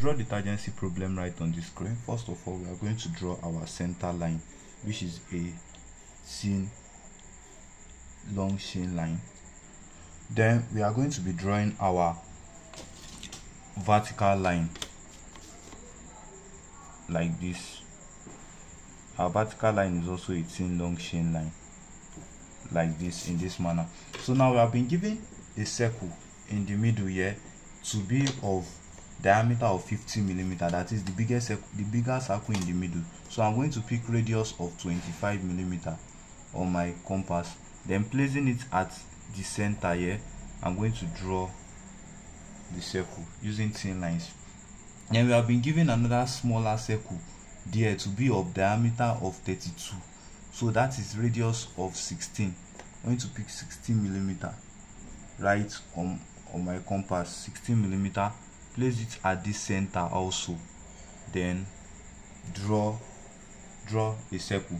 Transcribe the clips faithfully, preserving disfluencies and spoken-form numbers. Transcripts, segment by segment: draw the tangency problem right on this screen, first of all, we are going to draw our center line, which is a thin long chain line. Then we are going to be drawing our vertical line like this. Our vertical line is also a thin long chain line like this, in this manner. So now we have been given a circle in the middle here to be of diameter of fifty millimeter, that is the biggest the bigger circle in the middle. So I'm going to pick radius of twenty-five millimeter on my compass, then placing it at the center here. I'm going to draw the circle using thin lines. Then we have been given another smaller circle there to be of diameter of thirty-two, so that is radius of sixteen. I'm going to pick sixteen millimeter right on on my compass, sixteen millimeter, place it at this center also, then draw draw a circle.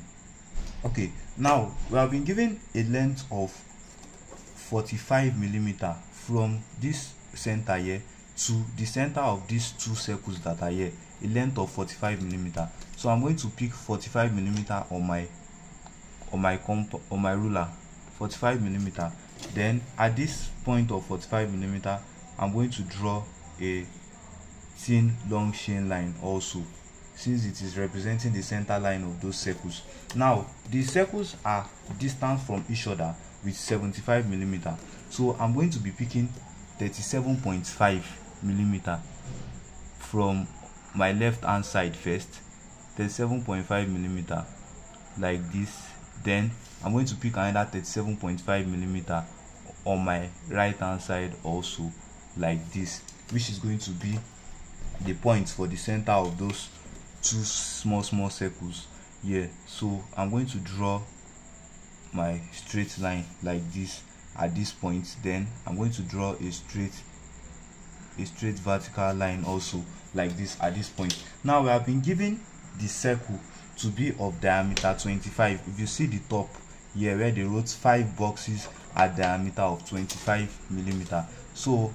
Okay, now we have been given a length of forty-five millimeter from this center here to the center of these two circles that are here, a length of forty-five millimeter. So I'm going to pick forty-five millimeter on my on my comp on my ruler, forty-five millimeter. Then at this point of forty-five millimeter, I'm going to draw a thin long chain line also, since it is representing the center line of those circles. Now these circles are distant from each other with seventy-five millimeter, so I'm going to be picking thirty-seven point five millimeter from my left hand side first, thirty-seven point five millimeter like this. Then I'm going to pick another thirty-seven point five millimeter on my right hand side also like this, which is going to be the point for the center of those two small small circles here. So I'm going to draw my straight line like this at this point. Then I'm going to draw a straight a straight vertical line also like this at this point. Now we have been given the circle to be of diameter twenty-five. If you see the top here where they wrote five boxes at diameter of twenty-five millimeter, so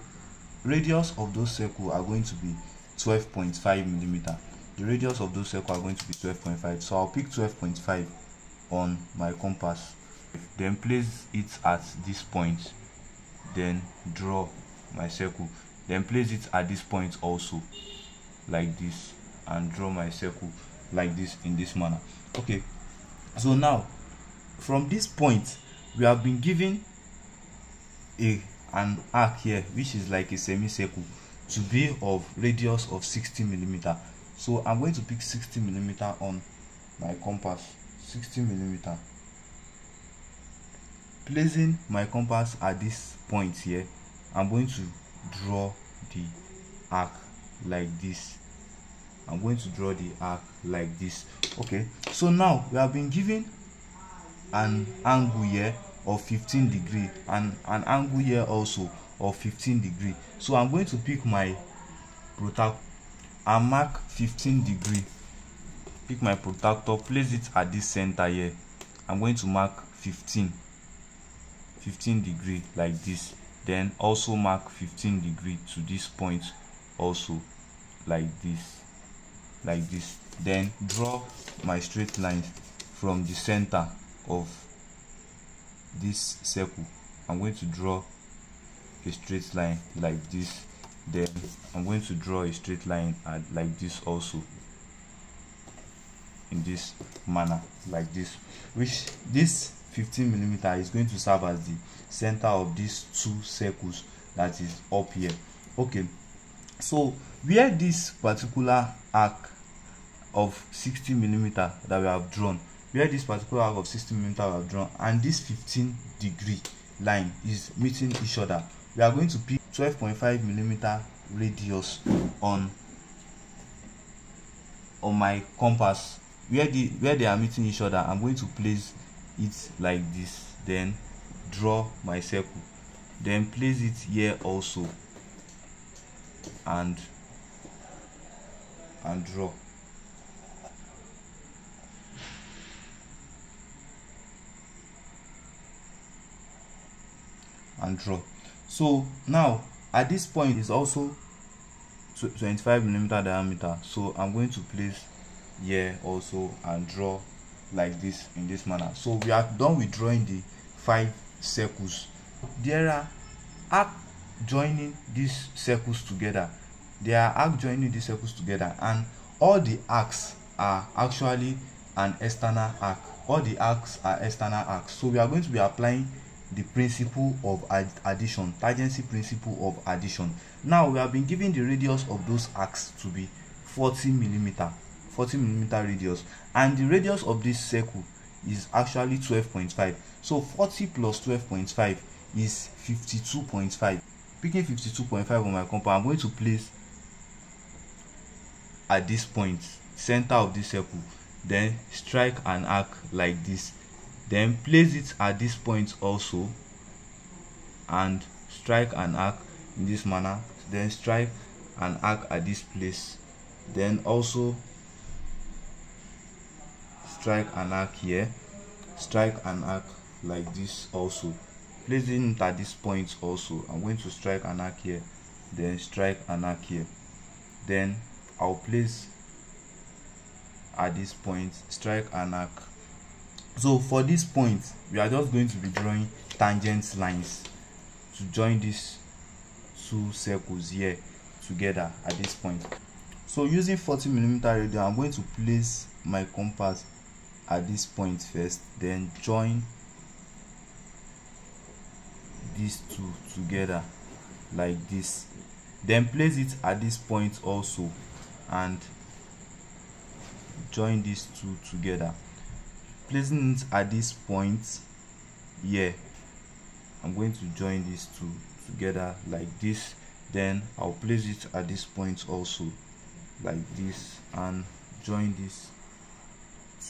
radius of those circles are going to be twelve point five millimeter. The radius of those circles are going to be twelve point five, so I'll pick twelve point five on my compass, then place it at this point, then draw my circle, then place it at this point also like this, and draw my circle like this, in this manner. Okay, so now from this point we have been given a an arc here, which is like a semicircle, to be of radius of sixty millimeter. So I'm going to pick sixty millimeter on my compass, sixty millimeter, placing my compass at this point here. I'm going to draw the arc like this. I'm going to draw the arc like this. Okay, so now we have been given an angle here of fifteen degree and an angle here also of fifteen degree. So I'm going to pick my protractor and mark fifteen degree. Pick my protractor, place it at this center here. I'm going to mark fifteen degree like this. Then also mark fifteen degree to this point also like this. Like this. Then draw my straight line from the center of this circle. I'm going to draw a straight line like this. Then I'm going to draw a straight line at like this also, in this manner like this, which this fifteen millimeter is going to serve as the center of these two circles that is up here. Okay, so where this particular arc of sixty millimeter that we have drawn, where this particular arc of sixty millimeter we have drawn and this fifteen degree line is meeting each other, we are going to pick twelve point five millimeter radius on on my compass. Where the where they are meeting each other, I'm going to place it like this, then draw my circle, then place it here also, and and draw. And draw. So now at this point is also twenty-five millimeter diameter. So I'm going to place here also and draw like this in this manner. So we are done with drawing the five circles. There are arc joining these circles together. There are arc joining these circles together, and all the arcs are actually an external arc. All the arcs are external arcs. So we are going to be applying the principle of ad addition, tangency principle of addition. Now we have been given the radius of those arcs to be forty millimeter, forty millimeter radius, and the radius of this circle is actually twelve point five. So forty plus twelve point five is fifty-two point five. Picking fifty-two point five on my compass, I'm going to place at this point, center of this circle, then strike an arc like this, then place it at this point also and strike an arc in this manner, then strike an arc at this place, then also strike an arc here, strike an arc like this also, placing it at this point also. I'm going to strike an arc here, then strike an arc here, then I'll place at this point, strike an arc. So for this point, we are just going to be drawing tangent lines to join these two circles here together at this point. So using forty millimeter radius, I'm going to place my compass at this point first, then join these two together like this, then place it at this point also and join these two together. Placing it at this point here, I'm going to join these two together like this, then I'll place it at this point also like this and join these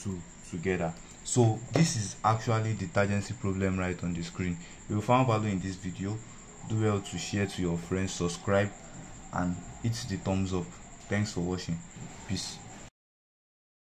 two together. So this is actually the tangency problem right on the screen. If you found value in this video, do well to share to your friends, subscribe, and hit the thumbs up. Thanks for watching. Peace.